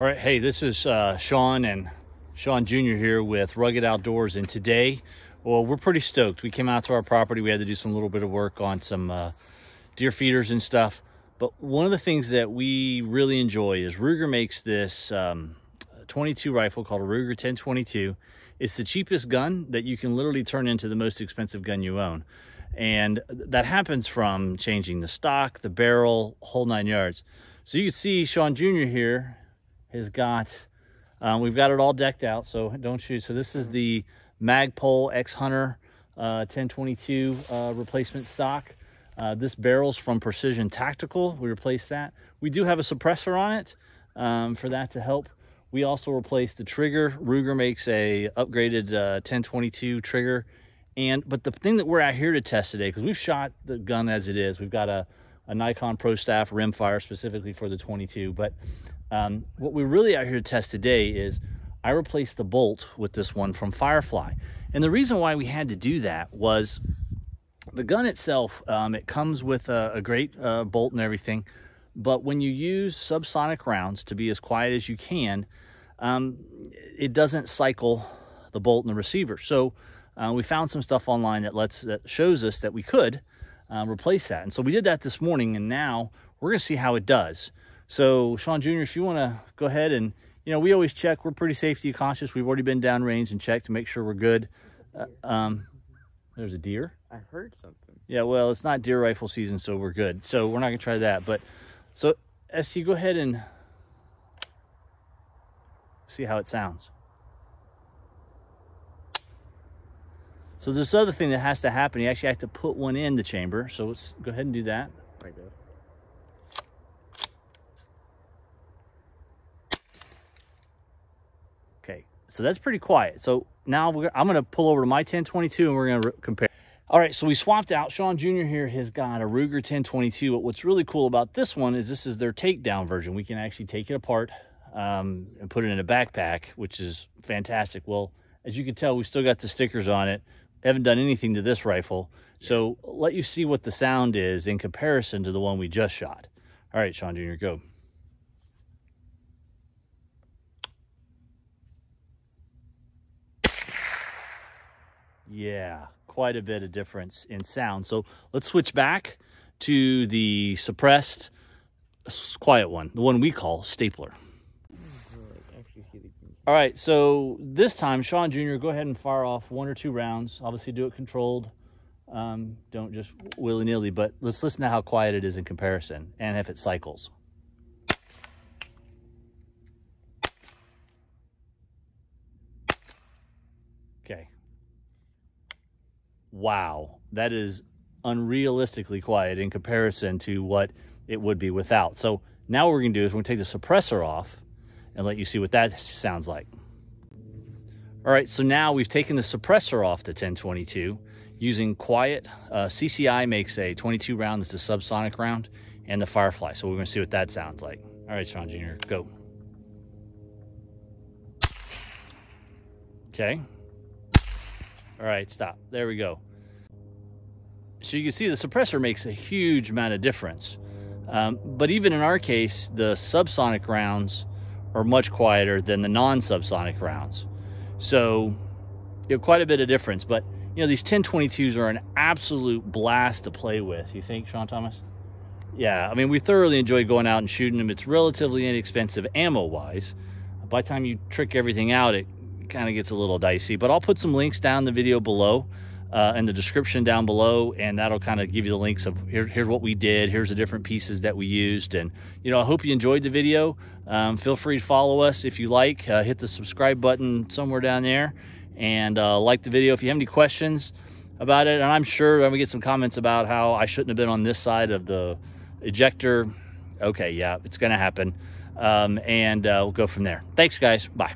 All right, hey, this is Sean and Sean Jr. here with Rugged Outdoors, and today, well, we're pretty stoked. We came out to our property. We had to do some little bit of work on some deer feeders and stuff, but one of the things that we really enjoy is Ruger makes this 22 rifle called a Ruger 10-22. It's the cheapest gun that you can literally turn into the most expensive gun you own, and that happens from changing the stock, the barrel, whole 9 yards. So you can see Sean Jr. here has got, we've got it all decked out, so don't shoot. So this is the Magpul X-Hunter 10-22 replacement stock. This barrel's from Precision Tactical. We replaced that. We do have a suppressor on it for that to help. We also replaced the trigger. Ruger makes a upgraded 10-22 trigger. But the thing that we're out here to test today, because we've shot the gun as it is, we've got a Nikon Pro Staff rimfire specifically for the 22, but what we're really out here to test today is I replaced the bolt with this one from Firefly. And the reason why we had to do that was the gun itself, it comes with a great bolt and everything, but when you use subsonic rounds to be as quiet as you can, it doesn't cycle the bolt and the receiver. So we found some stuff online that shows us that we could replace that. And so we did that this morning, and now we're gonna see how it does. So Sean Jr., if you want to go ahead and, you know, we always check. We're pretty safety conscious. We've already been downrange and checked to make sure we're good. There's a deer. I heard something. Yeah, well, it's not deer rifle season, so we're good. So we're not going to try that. But so, SC, go ahead and see how it sounds. So this other thing that has to happen, you actually have to put one in the chamber. So let's go ahead and do that. I guess. So that's pretty quiet. So now I'm going to pull over to my 10-22 and we're going to compare. All right, so we swapped out. Sean Jr. here has got a Ruger 10-22. But what's really cool about this one is this is their takedown version. We can actually take it apart and put it in a backpack, which is fantastic. Well, as you can tell, we still got the stickers on it. Haven't done anything to this rifle. So I'll let you see what the sound is in comparison to the one we just shot. All right, Sean Jr., go. Yeah, quite a bit of difference in sound. So let's switch back to the suppressed, quiet one, the one we call Stapler. All right, so this time, Sean Jr., go ahead and fire off one or two rounds. Obviously, do it controlled. Don't just willy-nilly, but let's listen to how quiet it is in comparison and if it cycles. Okay. Wow, that is unrealistically quiet in comparison to what it would be without. So now what we're going to do is we're going to take the suppressor off and let you see what that sounds like. All right, so now we've taken the suppressor off the 10-22 using quiet. CCI makes a 22 round that's a subsonic round and the Firefly. So we're going to see what that sounds like. All right, Sean Jr., go. Okay. All right, stop. There we go. So you can see the suppressor makes a huge amount of difference. But even in our case, the subsonic rounds are much quieter than the non-subsonic rounds. So, you know, quite a bit of difference. But, you know, these 10-22s are an absolute blast to play with. You think, Sean Thomas? Yeah, I mean, we thoroughly enjoy going out and shooting them. It's relatively inexpensive ammo-wise. By the time you trick everything out, it kind of gets a little dicey, but I'll put some links down the video below in the description down below, and that'll kind of give you the links of here's what we did, here's the different pieces that we used. And, you know, I hope you enjoyed the video. Feel free to follow us if you like. Hit the subscribe button somewhere down there, and like the video if you have any questions about it. And I'm sure I'm gonna get some comments about how I shouldn't have been on this side of the ejector. Okay, yeah, it's gonna happen. And we'll go from there. Thanks, guys. Bye.